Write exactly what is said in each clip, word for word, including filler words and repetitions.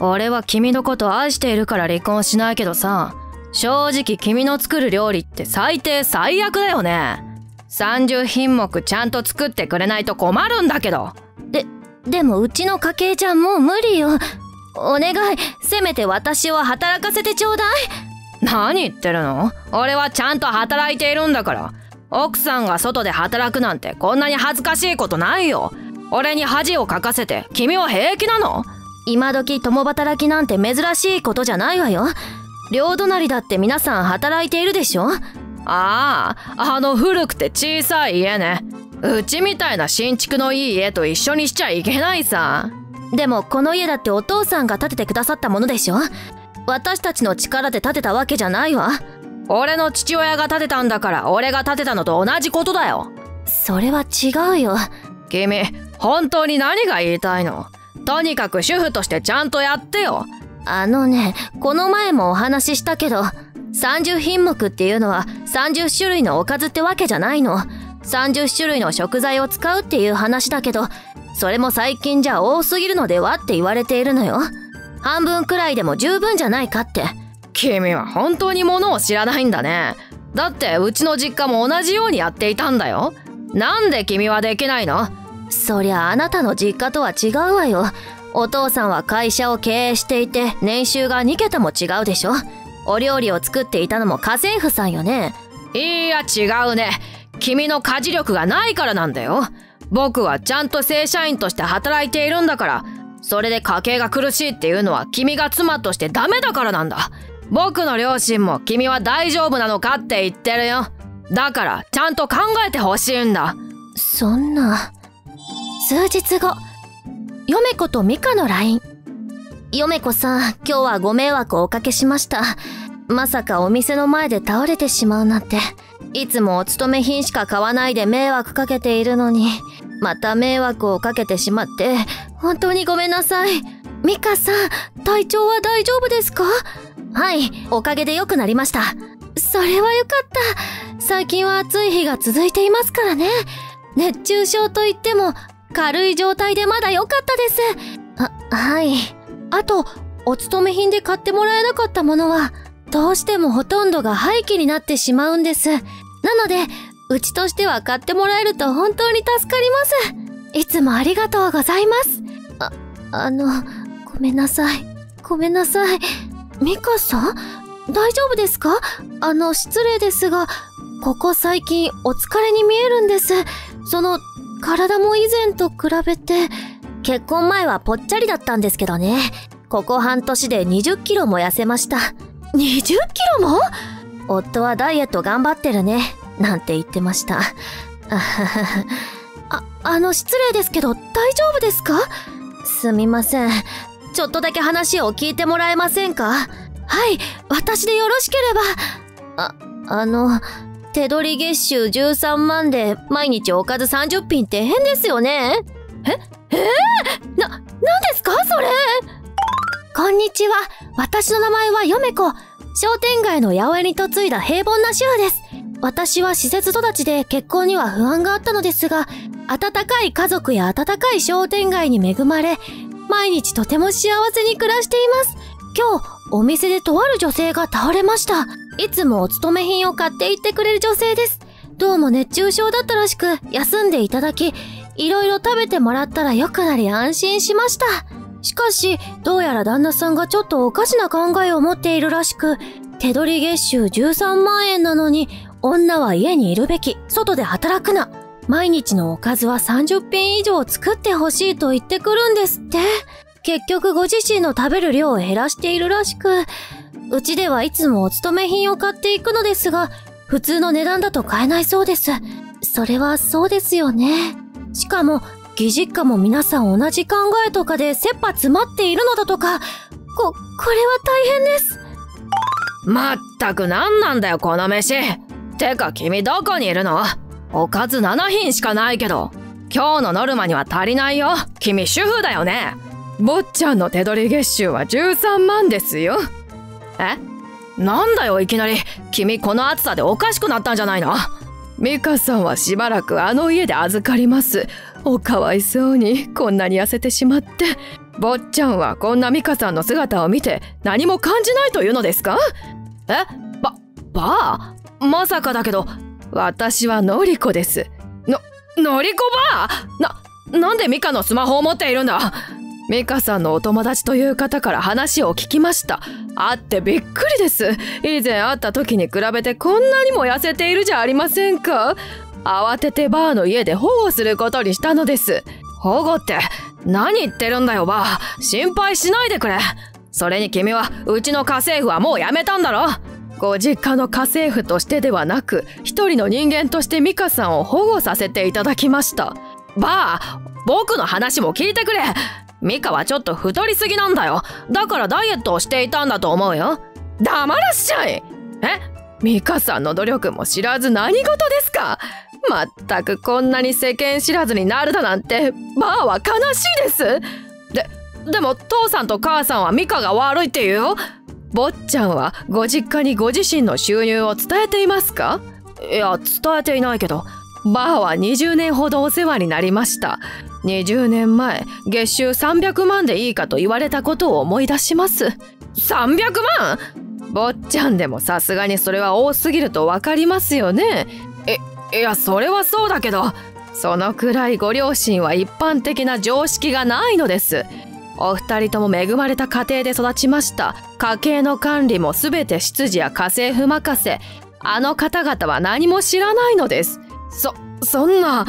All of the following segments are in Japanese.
俺は君のこと愛しているから離婚しないけどさ、正直君の作る料理って最低最悪だよね。さんじゅうひんもくちゃんと作ってくれないと困るんだけど。で、でもうちの家計じゃもう無理よ。お願い、せめて私を働かせてちょうだい。何言ってるの？俺はちゃんと働いているんだから。奥さんが外で働くなんてこんなに恥ずかしいことないよ。俺に恥をかかせて君は平気なの？今時共働きなんて珍しいことじゃないわよ。両隣だって皆さん働いているでしょ。ああ、あの古くて小さい家ね。うちみたいな新築のいい家と一緒にしちゃいけないさ。でもこの家だってお父さんが建ててくださったものでしょ。私たちの力で建てたわけじゃないわ。俺の父親が建てたんだから俺が建てたのと同じことだよ。それは違うよ。君、本当に何が言いたいの？とにかく主婦としてちゃんとやってよ。あのね、この前もお話ししたけど、さんじゅうひんもくっていうのはさんじゅっしゅるいのおかずってわけじゃないの。さんじゅっしゅるいの食材を使うっていう話だけど、それも最近じゃ多すぎるのではって言われているのよ。半分くらいでも十分じゃないかって。君は本当にものを知らないんだね。だってうちの実家も同じようにやっていたんだよ。なんで君はできないの？そりゃあなたの実家とは違うわよ。お父さんは会社を経営していて年収がにけたも違うでしょ。お料理を作っていたのも家政婦さんよね。いや違うね。君の家事力がないからなんだよ。僕はちゃんと正社員として働いているんだから。それで家計が苦しいっていうのは君が妻としてダメだからなんだ。僕の両親も君は大丈夫なのかって言ってるよ。だからちゃんと考えてほしいんだ。そんな。数日後、ヨメコとミカの ライン。ヨメコさん、今日はご迷惑をおかけしました。まさかお店の前で倒れてしまうなんて。いつもお勤め品しか買わないで迷惑かけているのに、また迷惑をかけてしまって、本当にごめんなさい。ミカさん、体調は大丈夫ですか？はい、おかげで良くなりました。それはよかった。最近は暑い日が続いていますからね。熱中症といっても、軽い状態でまだ良かったです。あ、はい。あと、お勤め品で買ってもらえなかったものは、どうしてもほとんどが廃棄になってしまうんです。なので、うちとしては買ってもらえると本当に助かります。いつもありがとうございます。あ、あの、ごめんなさい。ごめんなさい。ミカさん？大丈夫ですか？あの、失礼ですが、ここ最近お疲れに見えるんです。その、体も以前と比べて、結婚前はぽっちゃりだったんですけどね。ここ半年でにじゅっキロも痩せました。にじゅっキロも？夫はダイエット頑張ってるね、なんて言ってました。あ、あの失礼ですけど大丈夫ですか？すみません。ちょっとだけ話を聞いてもらえませんか？はい、私でよろしければ。あ、あの、手取り月収じゅうさんまんで毎日おかずさんじゅっぴんって変ですよね。え、えー、な、なんですかそれ。こんにちは。私の名前はヨメコ。商店街の八百屋に嫁いだ平凡な主婦です。私は施設育ちで結婚には不安があったのですが、温かい家族や温かい商店街に恵まれ、毎日とても幸せに暮らしています。今日、お店でとある女性が倒れました。いつもお勤め品を買っていってくれる女性です。どうも熱中症だったらしく、休んでいただき、いろいろ食べてもらったら良くなり安心しました。しかし、どうやら旦那さんがちょっとおかしな考えを持っているらしく、手取り月収じゅうさんまんえんなのに、女は家にいるべき、外で働くな。毎日のおかずはさんじゅっぴんいじょう作ってほしいと言ってくるんですって。結局ご自身の食べる量を減らしているらしく、うちではいつもお勤め品を買っていくのですが、普通の値段だと買えないそうです。それはそうですよね。しかも、義実家も皆さん同じ考えとかで切羽詰まっているのだとか、こ、これは大変です。まったく何なんだよ、この飯。てか君どこにいるの？おかずななひんしかないけど、今日のノルマには足りないよ。君主婦だよね。坊ちゃんの手取り月収はじゅうさんまんですよ。え？なんだよいきなり。君この暑さでおかしくなったんじゃないの？ミカさんはしばらくあの家で預かります。おかわいそうにこんなに痩せてしまって。坊ちゃんはこんなミカさんの姿を見て何も感じないというのですか？え、ば、ばあ？まさかだけど、私はのりこです。の、のりこばあ？な、なんでミカのスマホを持っているんだ？ミカさんのお友達という方から話を聞きました。会ってびっくりです。以前会った時に比べてこんなにも痩せているじゃありませんか。慌ててばあの家で保護することにしたのです。保護って何言ってるんだよばあ。心配しないでくれ。それに君はうちの家政婦はもうやめたんだろ。ご実家の家政婦としてではなく一人の人間としてミカさんを保護させていただきました。ばあ、僕の話も聞いてくれ。ミカはちょっと太りすぎなんだよ。だからダイエットをしていたんだと思うよ。黙らっしゃい。え、ミカさんの努力も知らず何事ですか。まったくこんなに世間知らずになるだなんてばあは悲しいです。ででも父さんと母さんはミカが悪いって言うよ。坊ちゃんはご実家にご自身の収入を伝えていますか？いや、伝えていないけど、ばあはにじゅうねんほどお世話になりました。にじゅうねんまえ、月収さんびゃくまんでいいかと言われたことを思い出します。さんびゃくまん！坊ちゃんでもさすがにそれは多すぎるとわかりますよね。え、いや、それはそうだけど、そのくらいご両親は一般的な常識がないのです。お二人とも恵まれた家庭で育ちました。家計の管理もすべて執事や家政婦任せ。あの方々は何も知らないのです。そ、そんな。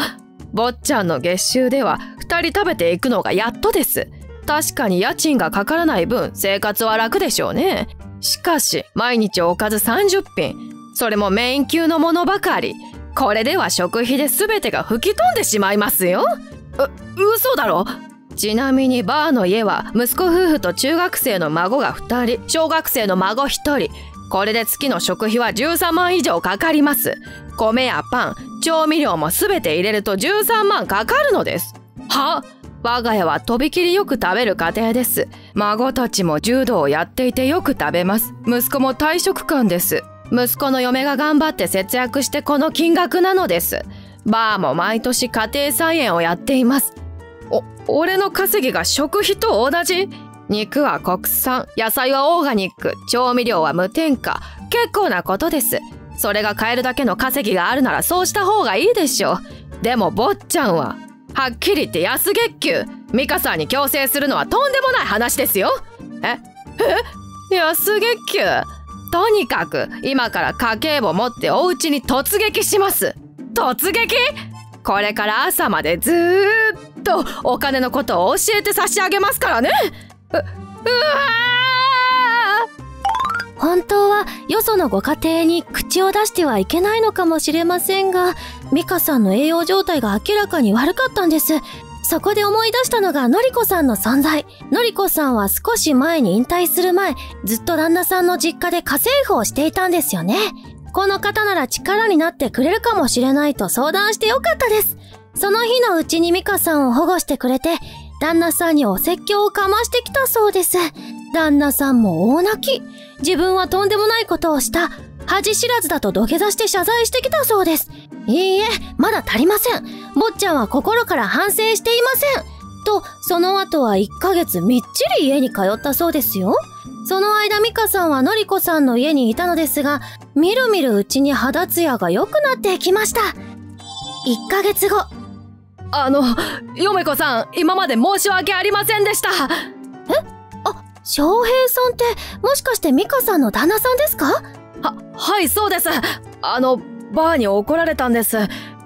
坊ちゃんの月収では二人食べていくのがやっとです。確かに家賃がかからない分生活は楽でしょうね。しかし、毎日おかずさんじゅっぴん。それもメイン級のものばかり。これでは食費で全てが吹き飛んでしまいますよ。う、嘘だろ。ちなみにばあの家は息子夫婦と中学生の孫がふたり、小学生の孫ひとり。これで月の食費はじゅうさんまん以上かかります。米やパン、調味料も全て入れるとじゅうさんまんかかるのです。は我が家はとびきりよく食べる家庭です。孫たちも柔道をやっていてよく食べます。息子も大食漢です。息子の嫁が頑張って節約してこの金額なのです。ばあも毎年家庭菜園をやっています。お、俺の稼ぎが食費と同じ。肉は国産、野菜はオーガニック、調味料は無添加。結構なことです。それが買えるだけの稼ぎがあるならそうした方がいいでしょう。でも坊ちゃんは、はっきり言って安月給。ミカさんに強制するのはとんでもない話ですよ。え、え、安月給。とにかく、今から家計簿を持ってお家に突撃します。突撃？これから朝までずーっと。とお金のことを教えて差し上げますからね。う、うわー！本当はよそのご家庭に口を出してはいけないのかもしれませんが、ミカさんの栄養状態が明らかに悪かったんです。そこで思い出したのがのりこさんの存在。のりこさんは少し前に引退する前、ずっと旦那さんの実家で家政婦をしていたんですよね。この方なら力になってくれるかもしれないと相談してよかったです。その日のうちにミカさんを保護してくれて、旦那さんにお説教をかましてきたそうです。旦那さんも大泣き。自分はとんでもないことをした。恥知らずだと土下座して謝罪してきたそうです。いいえ、まだ足りません。坊ちゃんは心から反省していません。と、その後はいっかげつみっちり家に通ったそうですよ。その間ミカさんはのりこさんの家にいたのですが、みるみるうちに肌ツヤが良くなってきました。いっかげつご、あの、ヨメコさん、今まで申し訳ありませんでした。え？あ、翔平さんって、もしかしてミカさんの旦那さんですか？は、はい、そうです。あの、バーに怒られたんです。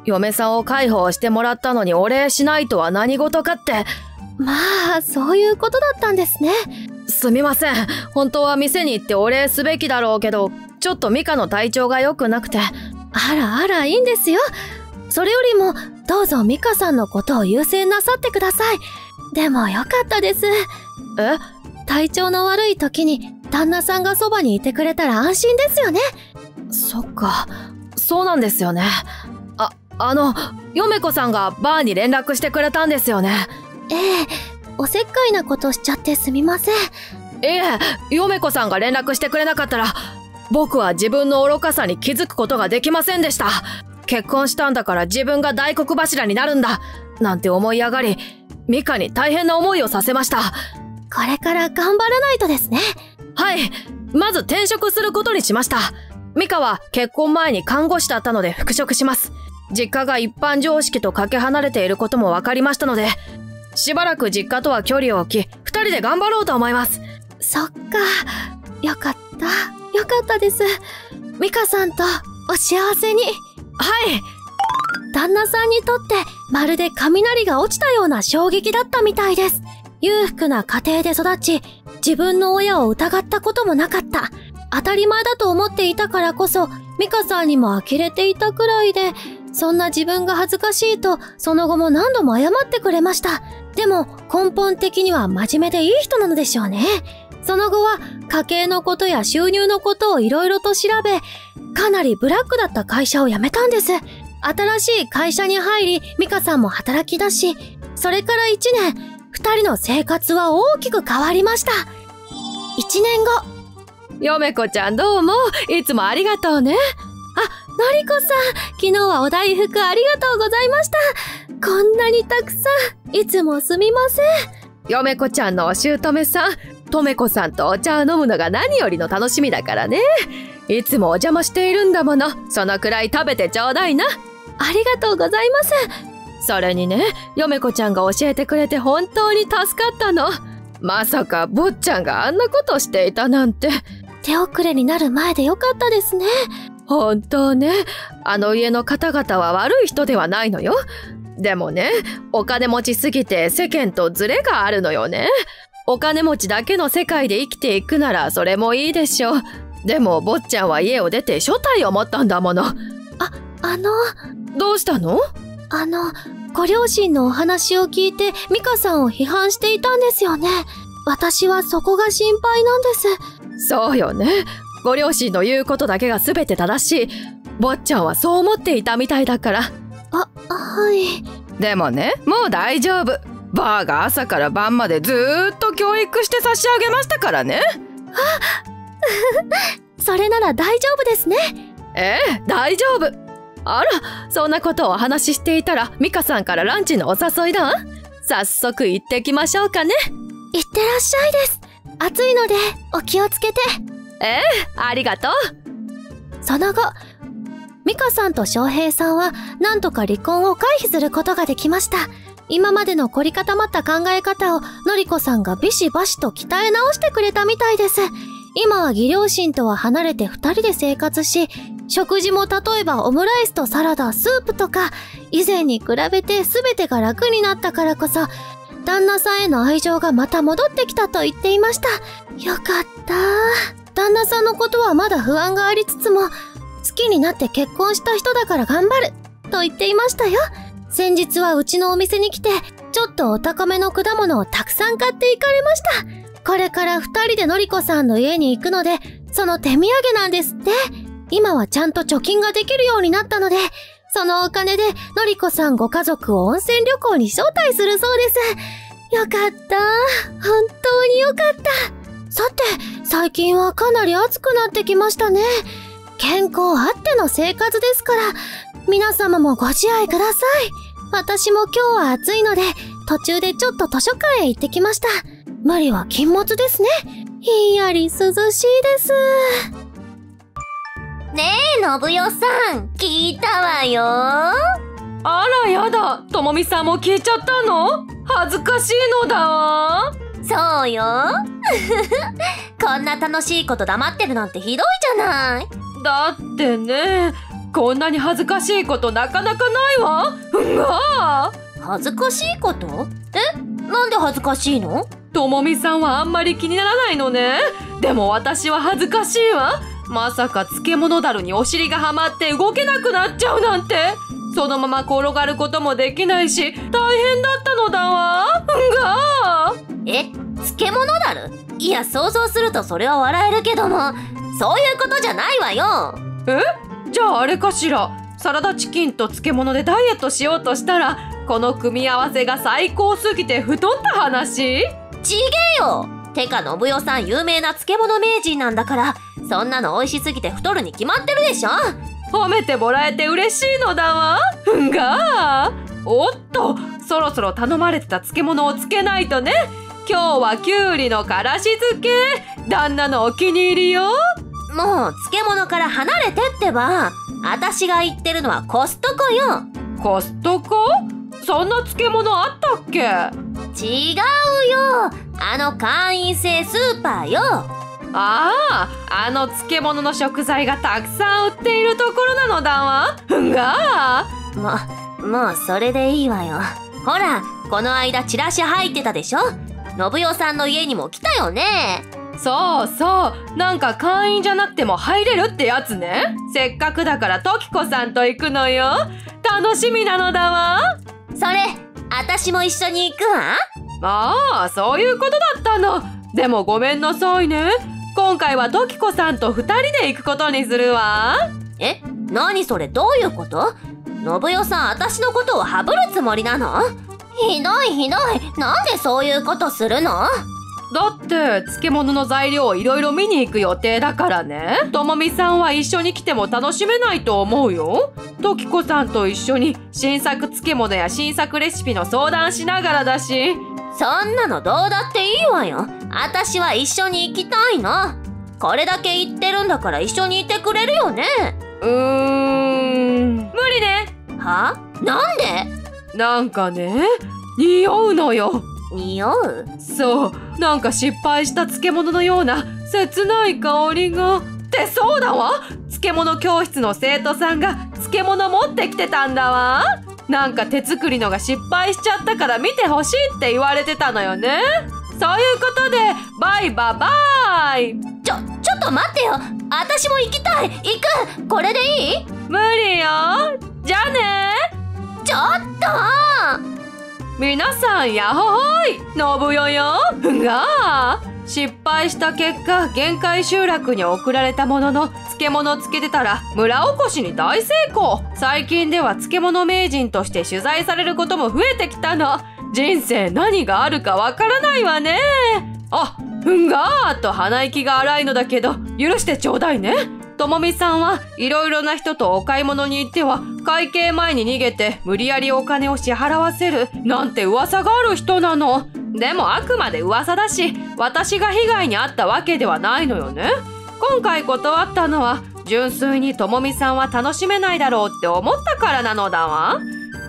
嫁さんを介抱してもらったのにお礼しないとは何事かって。まあ、そういうことだったんですね。すみません。本当は店に行ってお礼すべきだろうけど、ちょっとミカの体調が良くなくて。あらあら、いいんですよ。それよりも、どうぞミカさんのことを優先なさってください。でもよかったです。え？体調の悪い時に旦那さんがそばにいてくれたら安心ですよね。そっか、そうなんですよね。あ、あの、ヨメコさんがバーに連絡してくれたんですよね。ええ、おせっかいなことしちゃってすみません。ええ、ヨメコさんが連絡してくれなかったら、僕は自分の愚かさに気づくことができませんでした。結婚したんだから自分が大黒柱になるんだなんて思い上がり、ミカに大変な思いをさせました。これから頑張らないとですね。はい、まず転職することにしました。ミカは結婚前に看護師だったので復職します。実家が一般常識とかけ離れていることも分かりましたので、しばらく実家とは距離を置き、二人で頑張ろうと思います。そっか、よかった、よかったです。ミカさんとお幸せに。はい。旦那さんにとってまるで雷が落ちたような衝撃だったみたいです。裕福な家庭で育ち、自分の親を疑ったこともなかった。当たり前だと思っていたからこそ、ミカさんにも呆れていたくらいで、そんな自分が恥ずかしいと、その後も何度も謝ってくれました。でも、根本的には真面目でいい人なのでしょうね。その後は、家計のことや収入のことをいろいろと調べ、かなりブラックだった会社を辞めたんです。新しい会社に入り、ミカさんも働き出し、それからいちねん、二人の生活は大きく変わりました。いちねんご。ヨメコちゃんどうも、いつもありがとうね。あ、のりこさん、昨日はお大福ありがとうございました。こんなにたくさん、いつもすみません。ヨメコちゃんのお姑さん、とめこさんとお茶を飲むのが何よりの楽しみだからね。いつもお邪魔しているんだもの、そのくらい食べてちょうだいな。ありがとうございます。それにね、ヨメコちゃんが教えてくれて本当に助かったの。まさか坊ちゃんがあんなことしていたなんて。手遅れになる前でよかったですね。本当ね、あの家の方々は悪い人ではないのよ。でもね、お金持ちすぎて世間とズレがあるのよね。お金持ちだけの世界で生きていくならそれもいいでしょう。でも坊ちゃんは家を出て所帯を持ったんだもの。あ、あの、どうしたの？あの、ご両親のお話を聞いてミカさんを批判していたんですよね。私はそこが心配なんです。そうよね。ご両親の言うことだけが全て正しい。坊ちゃんはそう思っていたみたいだから。あ、はい。でもね、もう大丈夫。バーが朝から晩までずーっと教育して差し上げましたからね。あ、それなら大丈夫ですね。ええ、大丈夫。あら、そんなことをお話ししていたらミカさんからランチのお誘いだ。早速行ってきましょうかね。行ってらっしゃいです。暑いのでお気をつけて。ええ、ありがとう。その後、ミカさんと翔平さんはなんとか離婚を回避することができました。今までの凝り固まった考え方をのりこさんがビシバシと鍛え直してくれたみたいです。今は義両親とは離れて二人で生活し、食事も例えばオムライスとサラダ、スープとか、以前に比べて全てが楽になったからこそ、旦那さんへの愛情がまた戻ってきたと言っていました。よかった。旦那さんのことはまだ不安がありつつも、好きになって結婚した人だから頑張ると言っていましたよ。先日はうちのお店に来て、ちょっとお高めの果物をたくさん買っていかれました。これから二人でのりこさんの家に行くので、その手土産なんですって。今はちゃんと貯金ができるようになったので、そのお金でのりこさんご家族を温泉旅行に招待するそうです。よかった。本当によかった。さて、最近はかなり暑くなってきましたね。健康あっての生活ですから、皆様もご自愛ください。私も今日は暑いので、途中でちょっと図書館へ行ってきました。無理は禁物ですね。ひんやり涼しいです。ねえ、のぶよさん、聞いたわよ。あらやだ、ともみさんも聞いちゃったの？恥ずかしいのだわ。そうよ。こんな楽しいこと黙ってるなんてひどいじゃない。だってね、こんなに恥ずかしいことなかなかないわ。うわぁ。恥ずかしいこと？え、なんで恥ずかしいの？ともみさんはあんまり気にならないのね。でも私は恥ずかしいわ。まさか漬物だるにお尻がはまって動けなくなっちゃうなんて。そのまま転がることもできないし、大変だったのだわ。がー。え、漬物だる？いや、想像するとそれは笑えるけども、そういうことじゃないわよ。え？じゃああれかしら。サラダチキンと漬物でダイエットしようとしたら、この組み合わせが最高すぎて太った話？ちげよ。てか、のぶよさん有名な漬物名人なんだから、そんなの美味しすぎて太るに決まってるでしょ。褒めてもらえて嬉しいのだわ。がおっと、そろそろ頼まれてた漬物を漬けないとね。今日はきゅうりのからし漬け。旦那のお気に入りよ。もう漬物から離れてってば。あたしが言ってるのはコストコよ。コストコ？そんな漬物あったっけ？違うよ、あの会員制スーパーよ。ああ、あの漬物の食材がたくさん売っているところなのだわ。がも、もうそれでいいわよ。ほら、この間チラシ入ってたでしょ。信代さんの家にも来たよね。そうそう、なんか会員じゃなくても入れるってやつね。せっかくだから時子さんと行くのよ。楽しみなのだわ。それ、あたしも一緒に行くわ。ああ、そういうことだったの。でもごめんなさいね、今回は時子さんとふたりで行くことにするわ。え、何それ、どういうこと？信代さん、あたしのことをハブるつもりなの？ひどいひどい、なんでそういうことするの？だって漬物の材料をいろいろ見に行く予定だからね。ともみさんは一緒に来ても楽しめないと思うよ。ときこさんと一緒に新作漬物や新作レシピの相談しながらだし。そんなのどうだっていいわよ。あたしは一緒に行きたいの。これだけ言ってるんだから一緒にいてくれるよね。うーん、無理ね。は？なんで？なんかね、匂うのよ。匂う？そう、なんか失敗した漬物のような切ない香りが。ってそうだわ、漬物教室の生徒さんが漬物持ってきてたんだわ。なんか手作りのが失敗しちゃったから見てほしいって言われてたのよね。そういうことでバイババイ。ちょちょっと待ってよ、あたしも行きたい。行く。これでいい？無理よ。じゃあね。ちょっと、皆さんやっほーい、信代よ。が失敗した結果、限界集落に送られたものの、漬物をつけてたら村おこしに大成功。最近では漬物名人として取材されることも増えてきたの。人生何があるかわからないわね。あ、がーっと鼻息が荒いのだけど許してちょうだいね。ともみさんはいろいろな人とお買い物に行っては会計前に逃げて無理やりお金を支払わせるなんて噂がある人なの。でもあくまで噂だし、私が被害に遭ったわけではないのよね。今回断ったのは純粋にともみさんは楽しめないだろうって思ったからなのだわ。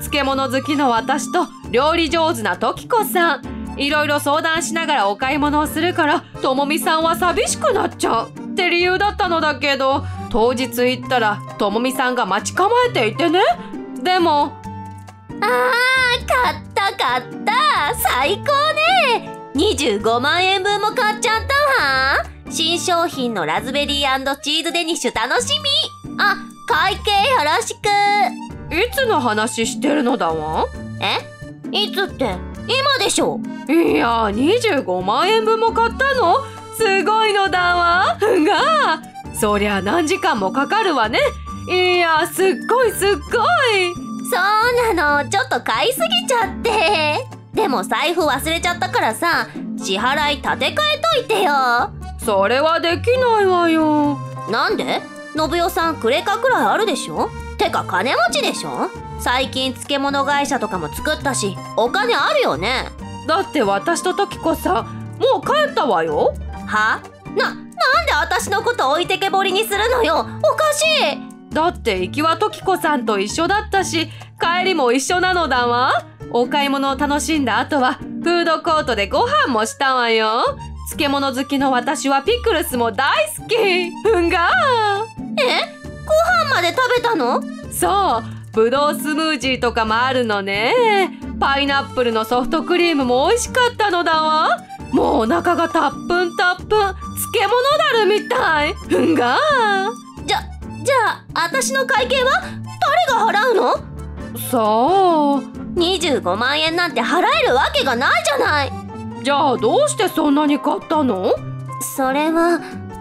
漬物好きの私と料理上手な時子さん、いろいろ相談しながらお買い物をするからともみさんは寂しくなっちゃうって理由だったのだけど、当日行ったらともみさんが待ち構えていてね。でもあー、買った買った、最高ね。にじゅうごまんえん分も買っちゃったわ。新商品のラズベリー&チーズデニッシュ楽しみ。あ、会計よろしく。いつの話してるのだわ？え、いつって今でしょ。いや、にじゅうごまんえん分も買ったの？すごいのだわ。が、そりゃ何時間もかかるわね。いや、すっごいすっごい。そうなの、ちょっと買いすぎちゃって。でも財布忘れちゃったからさ、支払い立て替えといてよ。それはできないわよ。なんで？信代さんクレカくらいあるでしょ。てか金持ちでしょ。最近漬物会社とかも作ったしお金あるよね。だって私と時子さんもう帰ったわよ。は？な、なんで私のこと置いてけぼりにするのよ。おかしい。だって行きは時子さんと一緒だったし帰りも一緒なのだわ。お買い物を楽しんだ後はフードコートでご飯もしたわよ。漬物好きの私はピクルスも大好き。うんがー。え？ご飯まで食べたの？そう、ぶどうスムージーとかもあるのね。パイナップルのソフトクリームも美味しかったのだわ。もうお腹がたっぷんたっぷん、漬物だるみたい。うんがー。じゃ、じゃあ私の会計は誰が払うの？そう、にじゅうごまんえんなんて払えるわけがないじゃない。じゃあどうしてそんなに買ったの？それは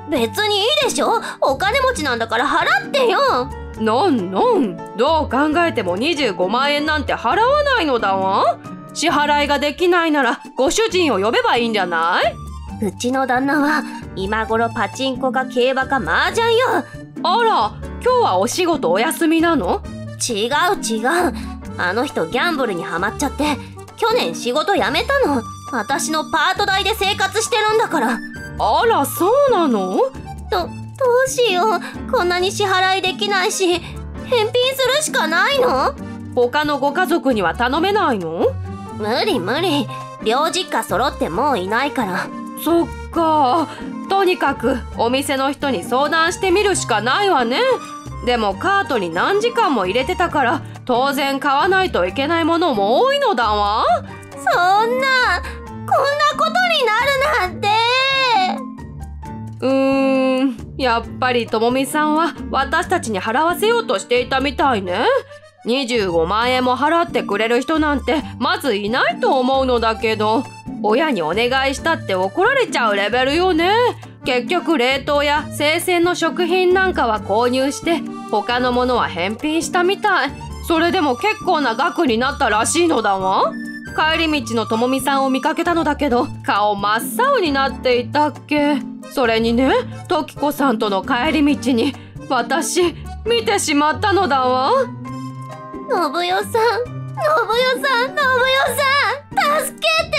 別にいいでしょ、お金持ちなんだから払ってよ。のんのん、どう考えてもにじゅうごまんえんなんて払わないのだわ。支払いができないならご主人を呼べばいいんじゃない？うちの旦那は今頃パチンコか競馬か麻雀よ。あら、今日はお仕事お休みなの？違う違う、あの人ギャンブルにハマっちゃって去年仕事辞めたの。私のパート代で生活してるんだから。あら、そうなの？ど、どうしよう。こんなに支払いできないし、返品するしかないの？他のご家族には頼めないの？無理無理。両実家揃ってもういないから。そっか。とにかくお店の人に相談してみるしかないわね。でもカートに何時間も入れてたから当然買わないといけないものも多いのだわ。そんな、こんなことになるなんて。うーん、やっぱりともみさんは私たちに払わせようとしていたみたいね。にじゅうごまんえんも払ってくれる人なんてまずいないと思うのだけど、親にお願いしたって怒られちゃうレベルよね。結局冷凍や生鮮の食品なんかは購入して他のものは返品したみたい。それでも結構な額になったらしいのだわ。帰り道のともみさんを見かけたのだけど顔真っ青になっていたっけ。それにね、ときこさんとの帰り道に私見てしまったのだわ。信代さん、信代さん、信代さん、助けて。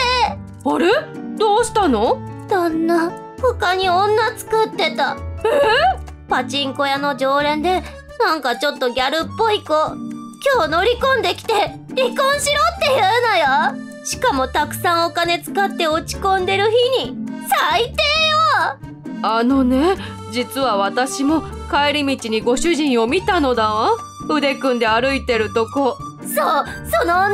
あれ、どうしたの？旦那、他に女作ってた。えー、パチンコ屋の常連でなんかちょっとギャルっぽい子、今日乗り込んできて離婚しろって言うのよ。しかもたくさんお金使って落ち込んでる日に。最低よ。あのね、実は私も帰り道にご主人を見たのだわ。腕組んで歩いてるとこ。そう、その女。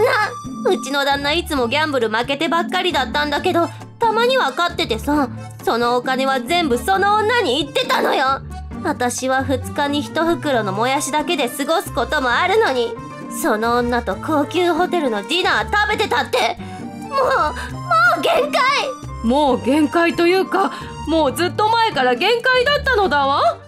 うちの旦那いつもギャンブル負けてばっかりだったんだけど、たまには勝っててさ、そのお金は全部その女に行ってたのよ。私はふつかにひとふくろのもやしだけで過ごすこともあるのに、その女と高級ホテルのディナー食べてたって。もう、もう限界。もう限界というか、もうずっと前から限界だったのだわ。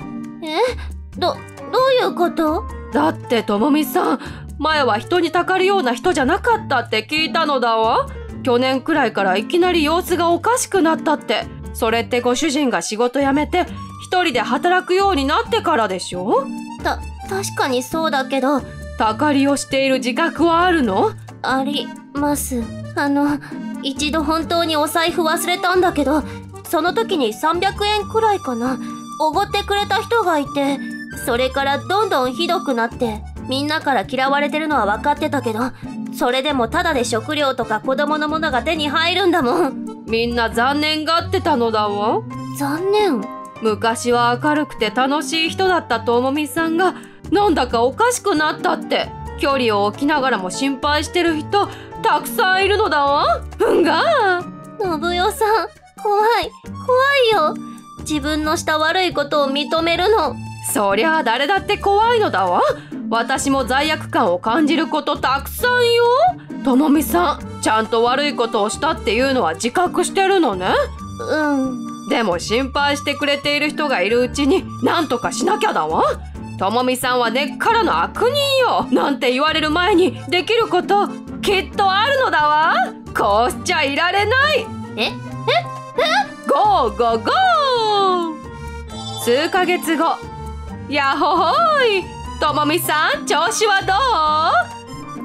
え、ど、どういうこと？だってともみさん、前は人にたかるような人じゃなかったって聞いたのだわ。去年くらいからいきなり様子がおかしくなったって。それってご主人が仕事辞めて一人で働くようになってからでしょ？た、確かにそうだけど。たかりをしている自覚はあるの？あります。あの、一度本当にお財布忘れたんだけど、その時にさんびゃくえんくらいかな、おごってくれた人がいて、それからどんどんひどくなって、みんなから嫌われてるのは分かってたけど、それでもただで食料とか子供のものが手に入るんだもん。みんな残念がってたのだわ。残念？昔は明るくて楽しい人だったともみさんがなんだかおかしくなったって。距離を置きながらも心配してる人たくさんいるのだわ。うんが信代さん、怖い怖いよ。自分のした悪いことを認めるの。そりゃあ誰だって怖いのだわ。私も罪悪感を感じることたくさんよ。ともみさん、ちゃんと悪いことをしたっていうのは自覚してるのね。うん。でも心配してくれている人がいるうちに何とかしなきゃだわ。ともみさんは根っからの悪人よなんて言われる前にできることきっとあるのだわ。こうしちゃいられない。えええゴーゴーゴー。数ヶ月後。やほほい、ともみさん、調子は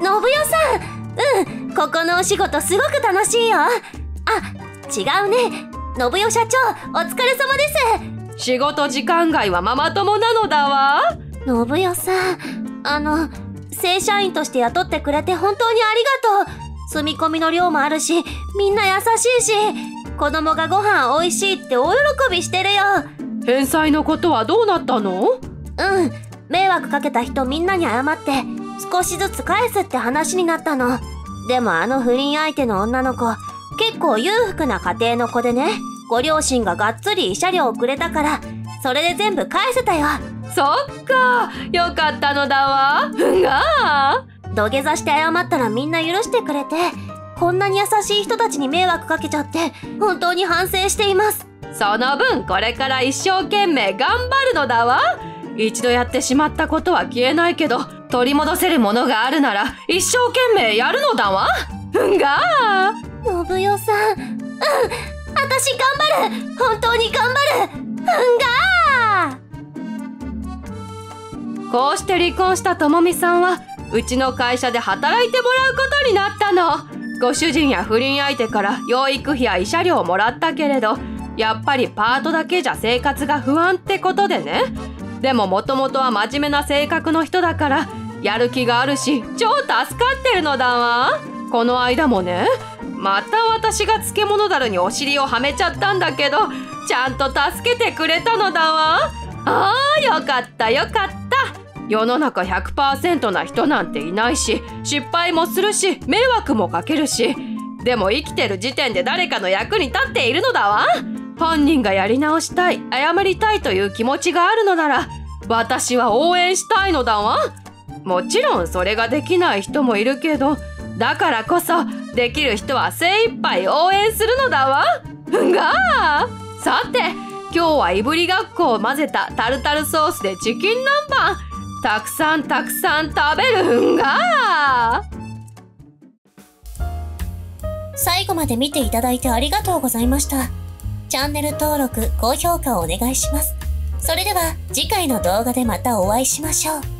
どう？信代さん、うん、ここのお仕事すごく楽しいよ。あ、違うね。信代社長、お疲れ様です。仕事時間外はママ友なのだわ。信代さん、あの、正社員として雇ってくれて本当にありがとう。住み込みの量もあるし、みんな優しいし、子供がご飯おいしいって大喜びしてるよ。返済のことはどうなったの？うん、迷惑かけた人みんなに謝って少しずつ返すって話になったの。でもあの不倫相手の女の子、結構裕福な家庭の子でね、ご両親ががっつり慰謝料をくれたから、それで全部返せたよ。そっか、よかったのだわ。が土下座して謝ったらみんな許してくれて、こんなに優しい人たちに迷惑かけちゃって本当に反省しています。その分これから一生懸命頑張るのだわ。一度やってしまったことは消えないけど、取り戻せるものがあるなら一生懸命やるのだわ。うんが信代さん、うん、私頑張る。本当に頑張る。うんが。こうして離婚したともみさんはうちの会社で働いてもらうことになったの。ご主人や不倫相手から養育費や慰謝料をもらったけれど、やっぱりパートだけじゃ生活が不安ってことでね。でももともとは真面目な性格の人だからやる気があるし、超助かってるのだわ。この間もね、また私が漬物だるにお尻をはめちゃったんだけど、ちゃんと助けてくれたのだわ。ああ、よかったよかった。世の中 ひゃくパーセント な人なんていないし、失敗もするし迷惑もかけるし、でも生きてる時点で誰かの役に立っているのだわ。本人がやり直したい、謝りたいという気持ちがあるのなら、私は応援したいのだわ。もちろんそれができない人もいるけど、だからこそできる人は精一杯応援するのだわ。がさて、今日はいぶりがっこを混ぜたタルタルソースでチキン南蛮、たくさんたくさん食べるんが。最後まで見ていただいてありがとうございました。チャンネル登録・高評価をお願いします。それでは次回の動画でまたお会いしましょう。